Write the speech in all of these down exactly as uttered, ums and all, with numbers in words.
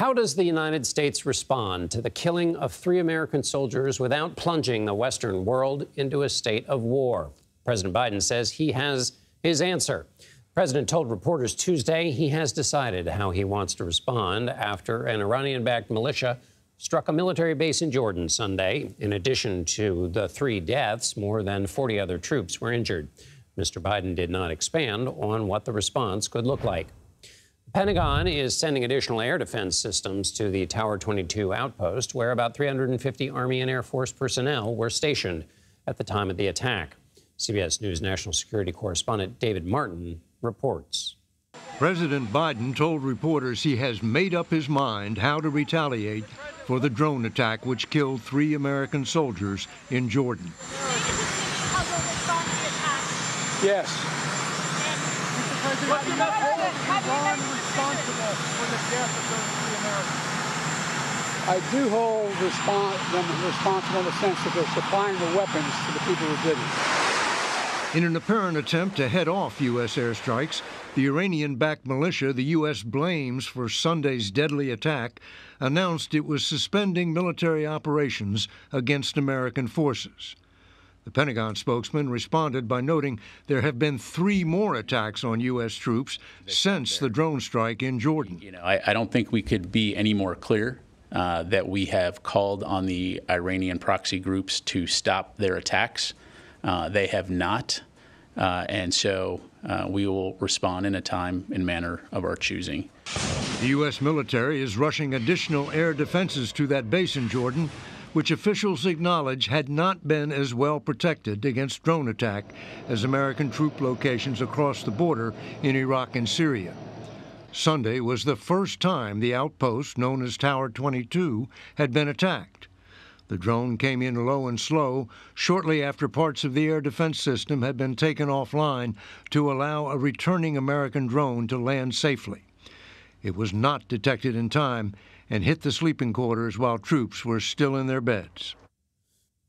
How does the United States respond to the killing of three American soldiers without plunging the Western world into a state of war? President Biden says he has his answer. The president told reporters Tuesday he has decided how he wants to respond after an Iranian-backed militia struck a military base in Jordan Sunday. In addition to the three deaths, more than forty other troops were injured. Mister Biden did not expand on what the response could look like. The Pentagon is sending additional air defense systems to the Tower twenty-two outpost, where about three hundred fifty Army and Air Force personnel were stationed at the time of the attack. C B S News national security correspondent David Martin reports. President Biden told reporters he has made up his mind how to retaliate for the drone attack which killed three American soldiers in Jordan. Yes. I do hold respons- them responsible in the sense that they're supplying the weapons to the people who did it. In an apparent attempt to head off U S airstrikes, the Iranian-backed militia the U S blames for Sunday's deadly attack announced it was suspending military operations against American forces. The Pentagon spokesman responded by noting there have been three more attacks on U S troops since the drone strike in Jordan. You know, I, I don't think we could be any more clear uh, that we have called on the Iranian proxy groups to stop their attacks. Uh, they have not, uh, and so uh, we will respond in a time and manner of our choosing. The U S military is rushing additional air defenses to that base in Jordan, which officials acknowledge had not been as well protected against drone attack as American troop locations across the border in Iraq and Syria. Sunday was the first time the outpost, known as Tower twenty-two, had been attacked. The drone came in low and slow shortly after parts of the air defense system had been taken offline to allow a returning American drone to land safely. It was not detected in time and hit the sleeping quarters while troops were still in their beds.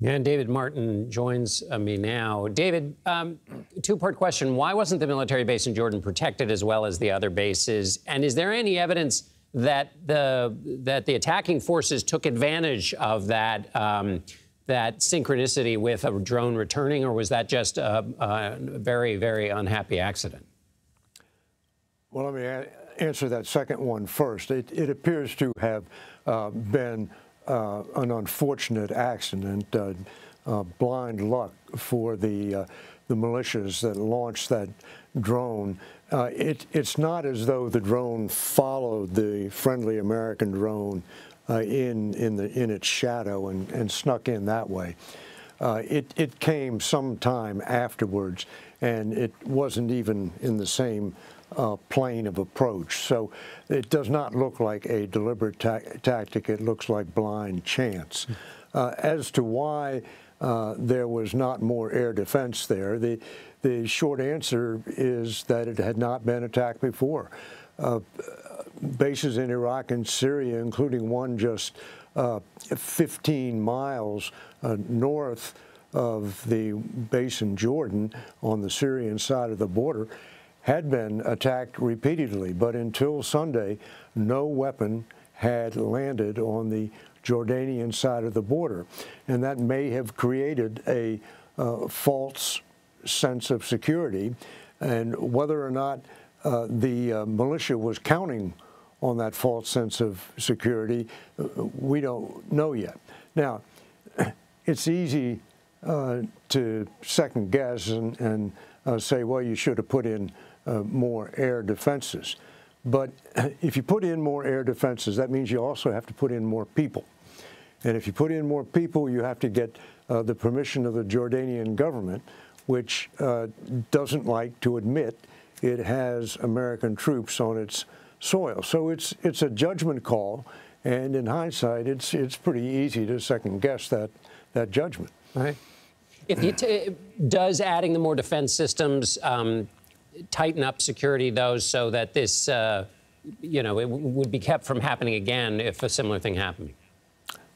And David Martin joins me now. David, um, two-part question. Why wasn't the military base in Jordan protected as well as the other bases? And is there any evidence that the that the attacking forces took advantage of that um, that synchronicity with a drone returning, or was that just a, a very, very unhappy accident? Well, let me a- answer that second one first. It, it appears to have uh, been uh, an unfortunate accident, uh, uh, blind luck for the uh, the militias that launched that drone. Uh, it, it's not as though the drone followed the friendly American drone uh, in in the in its shadow and, and snuck in that way. Uh, it it came some time afterwards, and it wasn't even in the same uh, plane of approach. So it does not look like a deliberate ta- tactic. It looks like blind chance. Uh, as to why uh, there was not more air defense there, the The short answer is that it had not been attacked before. Uh, bases in Iraq and Syria, including one just uh, fifteen miles uh, north of the base in Jordan on the Syrian side of the border, had been attacked repeatedly. But until Sunday, no weapon had landed on the Jordanian side of the border. And that may have created a uh, false sense of security, and whether or not uh, the uh, militia was counting on that false sense of security, uh, we don't know yet. Now, it's easy uh, to second guess and, and uh, say, well, you should have put in uh, more air defenses. But if you put in more air defenses, that means you also have to put in more people. And if you put in more people, you have to get uh, the permission of the Jordanian government, which uh, doesn't like to admit it has American troops on its soil. So it's it's a judgment call, and in hindsight, it's it's pretty easy to second guess that that judgment. Right. If you t- does adding the more defense systems um, tighten up security, though, so that this uh, you know it w- would be kept from happening again if a similar thing happened?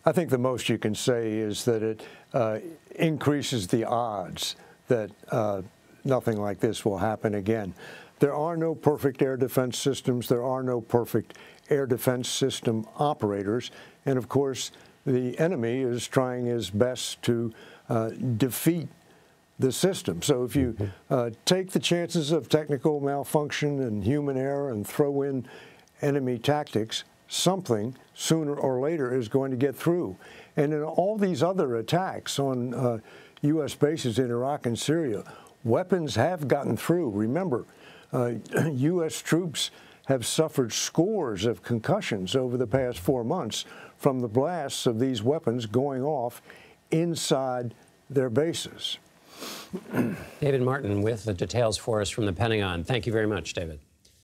I think the most you can say is that it uh, increases the odds that uh, nothing like this will happen again. There are no perfect air defense systems. There are no perfect air defense system operators. And of course, the enemy is trying his best to uh, defeat the system. So if you uh, take the chances of technical malfunction and human error and throw in enemy tactics, something sooner or later is going to get through. And in all these other attacks on uh, U S bases in Iraq and Syria, weapons have gotten through. Remember, uh, U S troops have suffered scores of concussions over the past four months from the blasts of these weapons going off inside their bases. David Martin with the details for us from the Pentagon. Thank you very much, David.